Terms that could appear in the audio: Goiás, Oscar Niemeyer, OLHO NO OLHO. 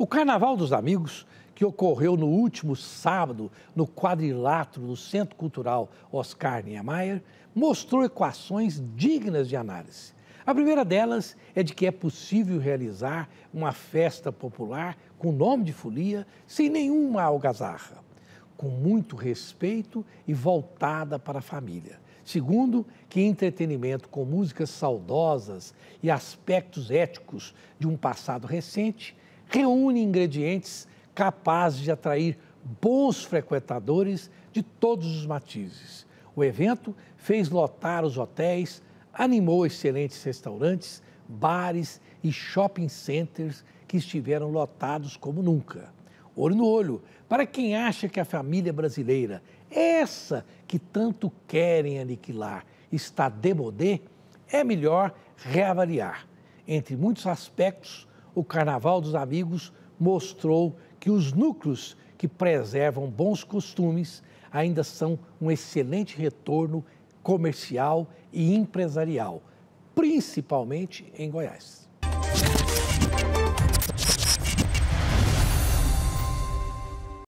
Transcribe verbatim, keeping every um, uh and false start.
O Carnaval dos Amigos, que ocorreu no último sábado no quadrilátero do Centro Cultural Oscar Niemeyer, mostrou equações dignas de análise. A primeira delas é de que é possível realizar uma festa popular com nome de folia, sem nenhuma algazarra, com muito respeito e voltada para a família. Segundo, que entretenimento com músicas saudosas e aspectos éticos de um passado recente reúne ingredientes capazes de atrair bons frequentadores de todos os matizes. O evento fez lotar os hotéis, animou excelentes restaurantes, bares e shopping centers que estiveram lotados como nunca. Olho no olho, para quem acha que a família brasileira, essa que tanto querem aniquilar, está démodé, é melhor reavaliar. Entre muitos aspectos, o Carnaval dos Amigos mostrou que os núcleos que preservam bons costumes ainda são um excelente retorno comercial e empresarial, principalmente em Goiás.